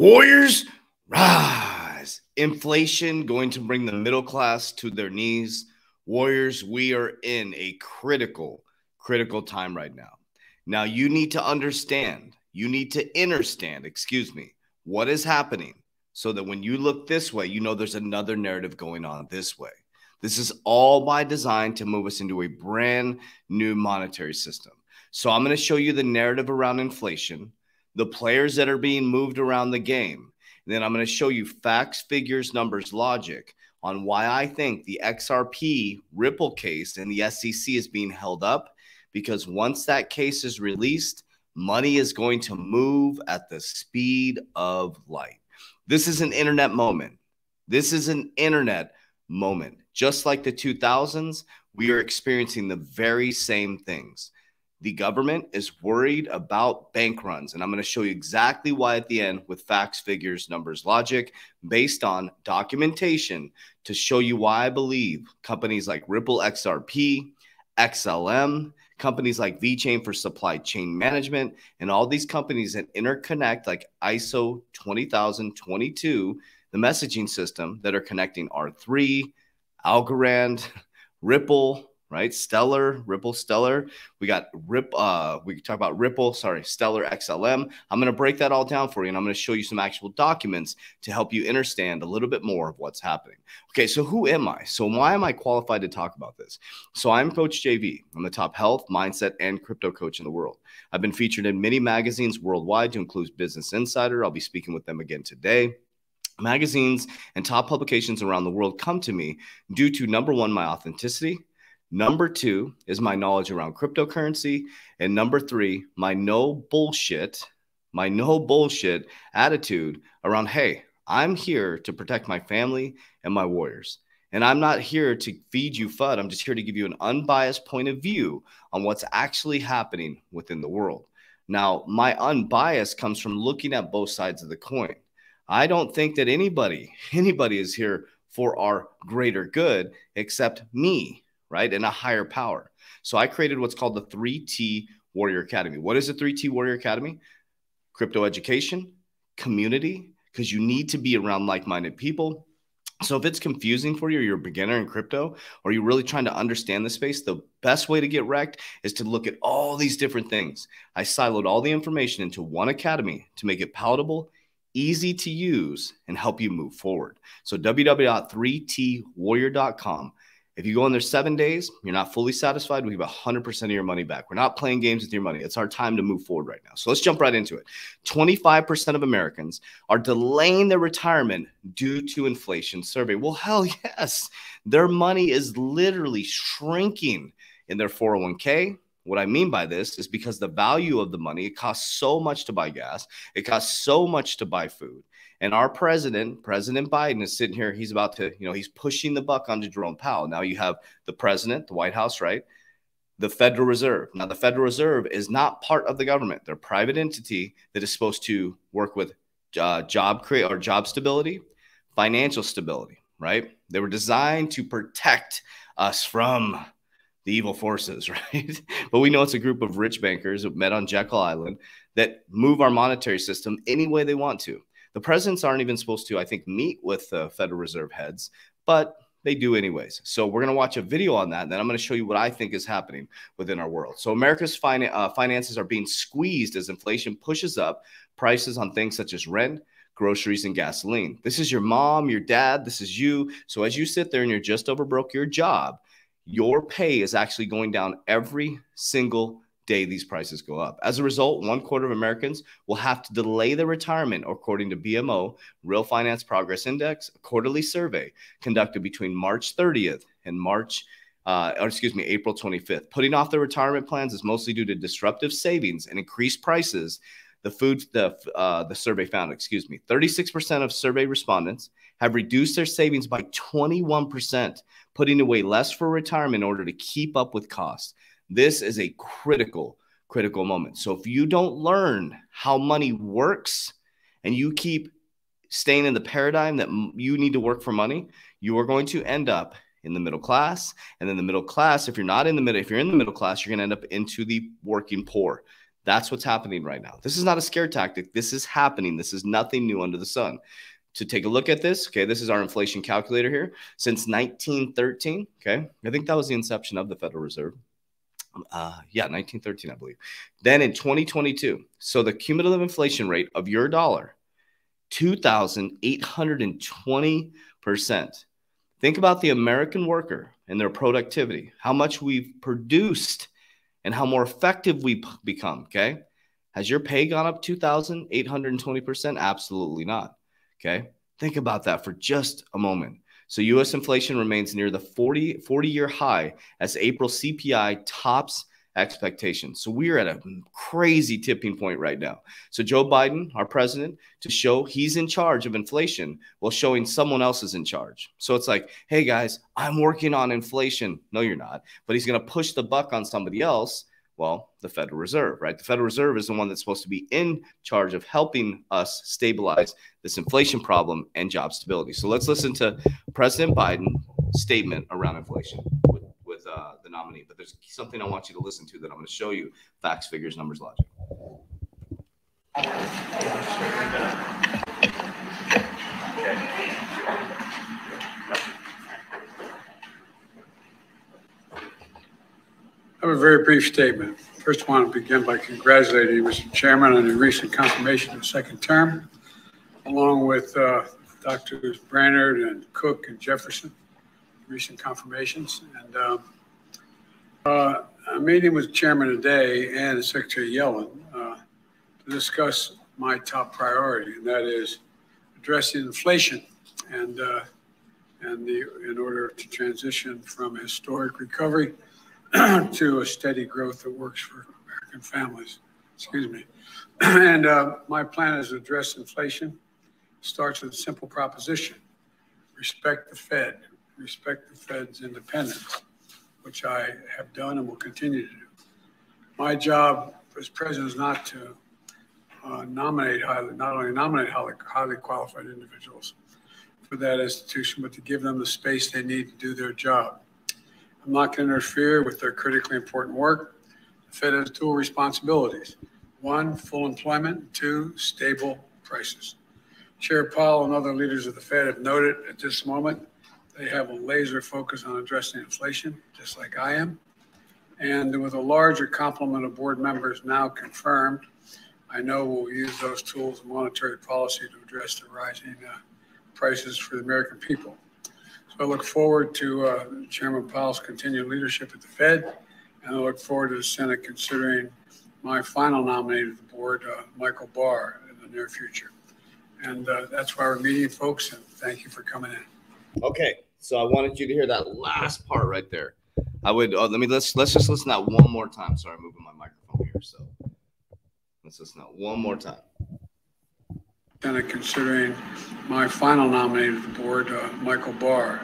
Warriors, rise. Inflation going to bring the middle class to their knees. Warriors, we are in a critical time right now. Now, you need to understand, you need to understand, excuse me, what is happening so that when you look this way, you know there's another narrative going on this way. This is all by design to move us into a brand new monetary system. So I'm going to show you the narrative around inflation, the players that are being moved around the game. And then I'm going to show you facts, figures, numbers, logic on why I think the XRP Ripple case and the SEC is being held up, because once that case is released, money is going to move at the speed of light. This is an internet moment. This is an internet moment. Just like the 2000s, we are experiencing the very same things. The government is worried about bank runs, and I'm going to show you exactly why at the end with facts, figures, numbers, logic, based on documentation to show you why I believe companies like Ripple, XRP, XLM, companies like VeChain for supply chain management, and all these companies that interconnect like ISO 20022, the messaging system that are connecting R3, Algorand, Ripple, right? Stellar, Ripple, Stellar. We got Stellar, XLM. I'm going to break that all down for you, and I'm going to show you some actual documents to help you understand a little bit more of what's happening. Okay, so who am I? So why am I qualified to talk about this? So I'm Coach JV. I'm the top health, mindset, and crypto coach in the world. I've been featured in many magazines worldwide, to include Business Insider. I'll be speaking with them again today. Magazines and top publications around the world come to me due to, number one, my authenticity. Number two is my knowledge around cryptocurrency. And number three, my no bullshit attitude around, hey, I'm here to protect my family and my warriors. And I'm not here to feed you FUD. I'm just here to give you an unbiased point of view on what's actually happening within the world. Now, my unbiased comes from looking at both sides of the coin. I don't think that anybody is here for our greater good except me, right? And a higher power. So I created what's called the 3T Warrior Academy. What is the 3T Warrior Academy? Crypto education, community, because you need to be around like-minded people. So if it's confusing for you, or you're a beginner in crypto, or you're really trying to understand the space, the best way to get wrecked is to look at all these different things. I siloed all the information into one academy to make it palatable, easy to use, and help you move forward. So www.3twarrior.com. If you go in there 7 days, you're not fully satisfied, we give 100% of your money back. We're not playing games with your money. It's our time to move forward right now. So let's jump right into it. 25% of Americans are delaying their retirement due to inflation survey. Well, hell yes. Their money is literally shrinking in their 401k. What I mean by this is because the value of the money, it costs so much to buy gas. It costs so much to buy food. And our president, President Biden, is sitting here. He's about to, you know, he's pushing the buck onto Jerome Powell. Now you have the president, the White House, right? The Federal Reserve. Now the Federal Reserve is not part of the government. They're a private entity that is supposed to work with job stability, financial stability, right? They were designed to protect us from the evil forces, right? But we know it's a group of rich bankers who met on Jekyll Island that move our monetary system any way they want to. The presidents aren't even supposed to, I think, meet with the Federal Reserve heads, but they do anyways. So we're going to watch a video on that, and then I'm going to show you what I think is happening within our world. So America's finances are being squeezed as inflation pushes up prices on things such as rent, groceries, and gasoline. This is your mom, your dad, this is you. So as you sit there and you're just over broke your job, your pay is actually going down every single day these prices go up. As a result, 1/4 of Americans will have to delay their retirement, according to BMO, Real Finance Progress Index, a quarterly survey conducted between March 30th and April 25th. Putting off their retirement plans is mostly due to disruptive savings and increased prices. The survey found, 36% of survey respondents have reduced their savings by 21%, putting away less for retirement in order to keep up with costs. This is a critical moment. So if you don't learn how money works and you keep staying in the paradigm that you need to work for money, you are going to end up in the middle class. And then the middle class, if you're in the middle class, you're going to end up into the working poor. That's what's happening right now. This is not a scare tactic. This is happening. This is nothing new under the sun. To take a look at this, okay, this is our inflation calculator here. Since 1913, okay, I think that was the inception of the Federal Reserve. Yeah, 1913, I believe. Then in 2022, so the cumulative inflation rate of your dollar, 2,820%. Think about the American worker and their productivity, how much we've produced and how more effective we become, okay? Has your pay gone up 2,820%? Absolutely not, okay? Think about that for just a moment. So U.S. inflation remains near the 40-year high as April CPI tops expectations. So we're at a crazy tipping point right now. So Joe Biden, our president, to show he's in charge of inflation while showing someone else is in charge. So it's like, hey, guys, I'm working on inflation. No, you're not. But he's going to push the buck on somebody else. Well, the Federal Reserve, right? The Federal Reserve is the one that's supposed to be in charge of helping us stabilize this inflation problem and job stability. So let's listen to President Biden's statement around inflation with the nominee. But there's something I want you to listen to that I'm going to show you. Facts, figures, numbers, logic. I have a very brief statement. First, I want to begin by congratulating you, Mr. Chairman, on your recent confirmation of second term, along with Drs. Brainerd and Cook and Jefferson, recent confirmations. And I'm meeting with the Chairman today and Secretary Yellen to discuss my top priority, and that is addressing inflation in order to transition from historic recovery to a steady growth that works for American families, excuse me. And my plan is to address inflation. Starts with a simple proposition: respect the Fed, respect the Fed's independence, which I have done and will continue to do. My job as president is not to not only nominate highly qualified individuals for that institution, but to give them the space they need to do their job. I'm not going to interfere with their critically important work. The Fed has dual responsibilities. One, full employment. Two, stable prices. Chair Powell and other leaders of the Fed have noted at this moment they have a laser focus on addressing inflation, just like I am. And with a larger complement of board members now confirmed, I know we'll use those tools in monetary policy to address the rising prices for the American people. I look forward to Chairman Powell's continued leadership at the Fed, and I look forward to the Senate considering my final nominee to the board, Michael Barr, in the near future. And that's why we're meeting, folks, and thank you for coming in. Okay, so I wanted you to hear that last part right there. I would let's just listen to that one more time. Sorry, I'm moving my microphone here, so let's listen to that one more time. Senate considering my final nominee to the board, Michael Barr.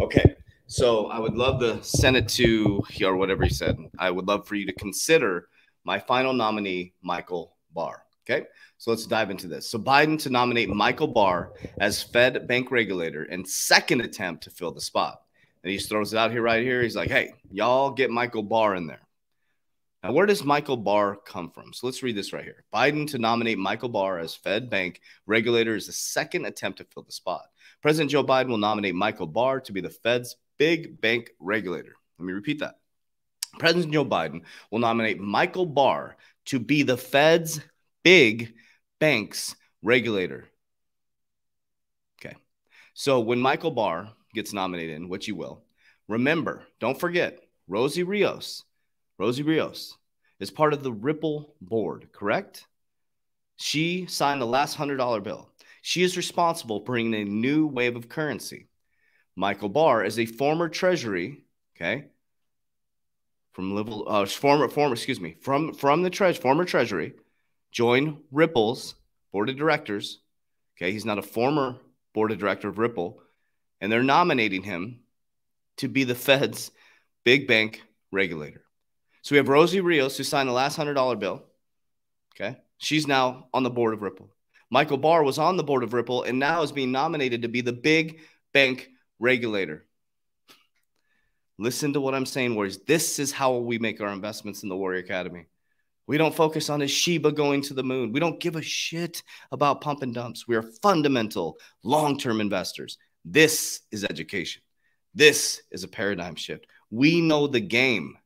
Okay, so I would love the Senate to, or whatever he said, I would love for you to consider my final nominee, Michael Barr. Okay, so let's dive into this. So Biden to nominate Michael Barr as Fed bank regulator and second attempt to fill the spot. And he just throws it out here right here. He's like, hey, y'all get Michael Barr in there. Now, where does Michael Barr come from? So let's read this right here. Biden to nominate Michael Barr as Fed bank regulator is the second attempt to fill the spot. President Joe Biden will nominate Michael Barr to be the Fed's big bank regulator. Let me repeat that. President Joe Biden will nominate Michael Barr to be the Fed's big banks regulator. Okay. So when Michael Barr gets nominated, which he will, remember, don't forget, Rosie Rios is part of the Ripple board, correct? She signed the last $100 bill. She is responsible for bringing a new wave of currency. Michael Barr is a former Treasury, okay, former Treasury, joined Ripple's board of directors. Okay, he's not a former board of director of Ripple, and they're nominating him to be the Fed's big bank regulator. So we have Rosie Rios, who signed the last $100 bill. Okay. She's now on the board of Ripple. Michael Barr was on the board of Ripple and now is being nominated to be the big bank regulator. Listen to what I'm saying, warriors. This is how we make our investments in the Warrior Academy. We don't focus on is Shiba going to the moon. We don't give a shit about pump and dumps. We are fundamental, long-term investors. This is education. This is a paradigm shift. We know the game.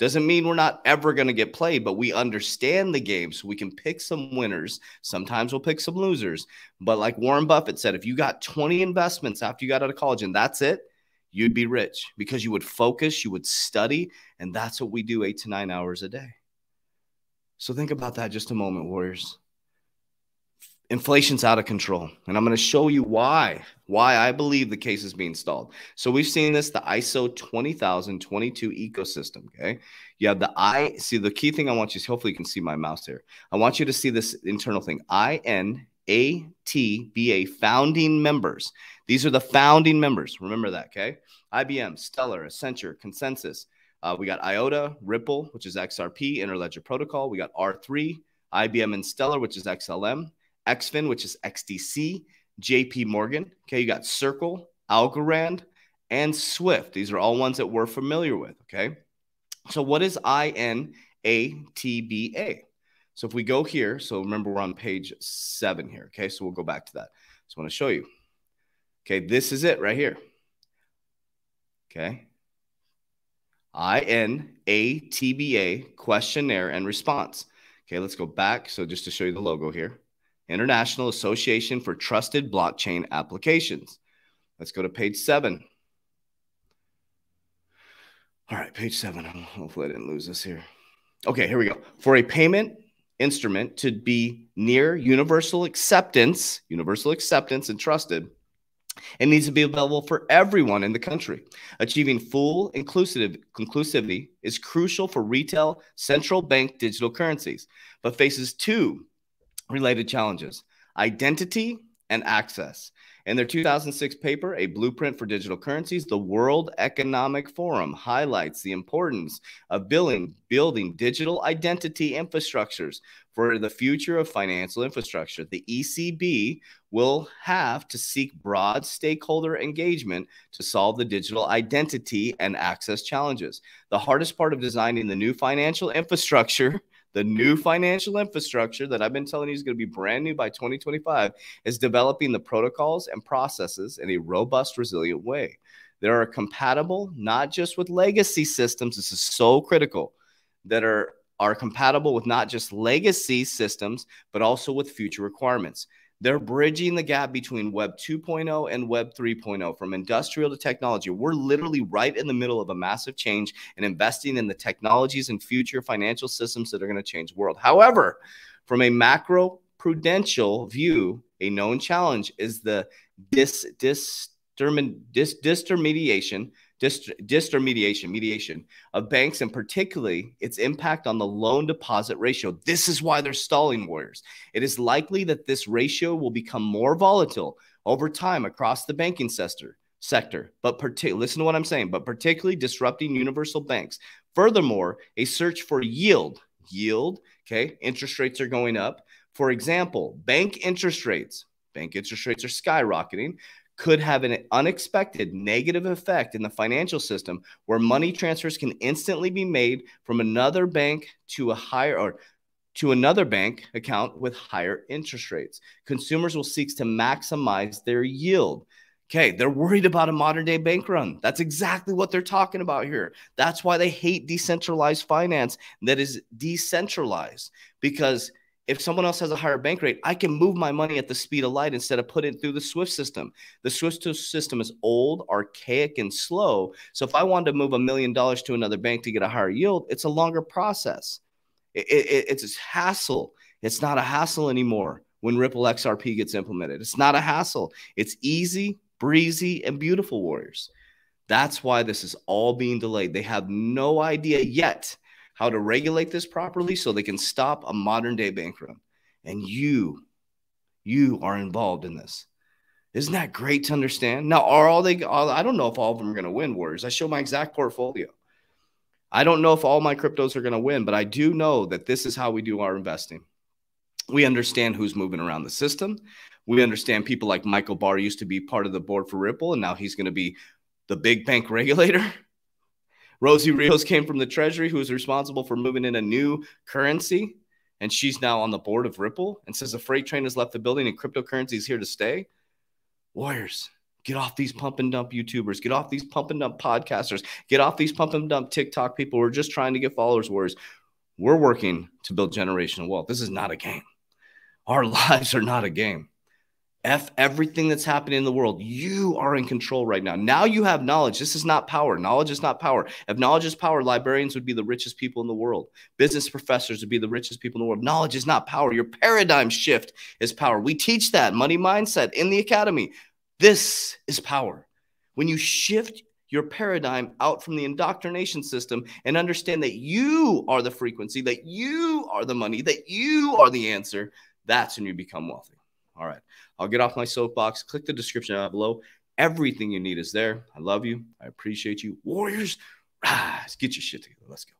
Doesn't mean we're not ever going to get played, but we understand the game so we can pick some winners. Sometimes we'll pick some losers. But like Warren Buffett said, if you got 20 investments after you got out of college and that's it, you'd be rich because you would focus, you would study, and that's what we do 8 to 9 hours a day. So think about that just a moment, warriors. Inflation's out of control, and I'm going to show you why I believe the case is being stalled. So we've seen this, the ISO 20022 ecosystem, okay? You have the see, the key thing I want you to see, hopefully you can see my mouse here. I want you to see this internal thing, INATBA, founding members. These are the founding members. Remember that, okay? IBM, Stellar, Accenture, ConsenSys. We got IOTA, Ripple, which is XRP, Interledger Protocol. We got R3, IBM and Stellar, which is XLM. XFIN, which is XDC, JP Morgan. Okay, you got Circle, Algorand, and Swift. These are all ones that we're familiar with, okay? So what is INATBA? So if we go here, so remember we're on page 7 here, okay? So we'll go back to that. Just want to show you. Okay, this is it right here. Okay. INATBA questionnaire and response. Okay, let's go back. So just to show you the logo here. International Association for Trusted Blockchain Applications. Let's go to page 7. All right, page 7. Hopefully I didn't lose this here. Okay, here we go. For a payment instrument to be near universal acceptance and trusted, it needs to be available for everyone in the country. Achieving full inclusivity is crucial for retail central bank digital currencies, but faces two related challenges, identity and access. In their 2006 paper, A Blueprint for Digital Currencies, the World Economic Forum highlights the importance of building digital identity infrastructures for the future of financial infrastructure. The ECB will have to seek broad stakeholder engagement to solve the digital identity and access challenges. The hardest part of designing the new financial infrastructure that I've been telling you is going to be brand new by 2025 is developing the protocols and processes in a robust, resilient way. They are compatible, not just with legacy systems. This is so critical, that are compatible with not just legacy systems, but also with future requirements. They're bridging the gap between Web 2.0 and Web 3.0, from industrial to technology. We're literally right in the middle of a massive change and investing in the technologies and future financial systems that are going to change the world. However, from a macro-prudential view, a known challenge is the disintermediation of banks, and particularly its impact on the loan deposit ratio. This is why they're stalling, warriors. It is likely that this ratio will become more volatile over time across the banking sector, but listen to what I'm saying, but particularly disrupting universal banks. Furthermore, a search for yield, okay, interest rates are going up. For example, bank interest rates are skyrocketing, could have an unexpected negative effect in the financial system, where money transfers can instantly be made from another bank to another bank account with higher interest rates. Consumers will seek to maximize their yield. Okay, they're worried about a modern-day bank run. That's exactly what they're talking about here. That's why they hate decentralized finance that is decentralized, because if someone else has a higher bank rate, I can move my money at the speed of light instead of put it through the Swift system. The Swift system is old, archaic, and slow. So if I wanted to move $1 million to another bank to get a higher yield, it's a longer process. It's a hassle. It's not a hassle anymore when Ripple XRP gets implemented. It's not a hassle. It's easy, breezy, and beautiful, warriors. That's why this is all being delayed. They have no idea yet how to regulate this properly so they can stop a modern-day bank run. And you are involved in this. Isn't that great to understand? Now, I don't know if all of them are going to win, warriors. I show my exact portfolio. I don't know if all my cryptos are going to win, but I do know that this is how we do our investing. We understand who's moving around the system. We understand people like Michael Barr used to be part of the board for Ripple, and now he's going to be the big bank regulator. Rosie Rios came from the Treasury, who is responsible for moving in a new currency, and she's now on the board of Ripple and says the freight train has left the building and cryptocurrency is here to stay. Warriors, get off these pump and dump YouTubers. Get off these pump and dump podcasters. Get off these pump and dump TikTok people who are just trying to get followers, warriors. We're working to build generational wealth. This is not a game. Our lives are not a game. F everything that's happening in the world. You are in control right now. Now you have knowledge. This is not power. Knowledge is not power. If knowledge is power, librarians would be the richest people in the world. Business professors would be the richest people in the world. Knowledge is not power. Your paradigm shift is power. We teach that money mindset in the academy. This is power. When you shift your paradigm out from the indoctrination system and understand that you are the frequency, that you are the money, that you are the answer, that's when you become wealthy. All right, I'll get off my soapbox. Click the description down below. Everything you need is there. I love you. I appreciate you. Warriors, rise. Get your shit together. Let's go.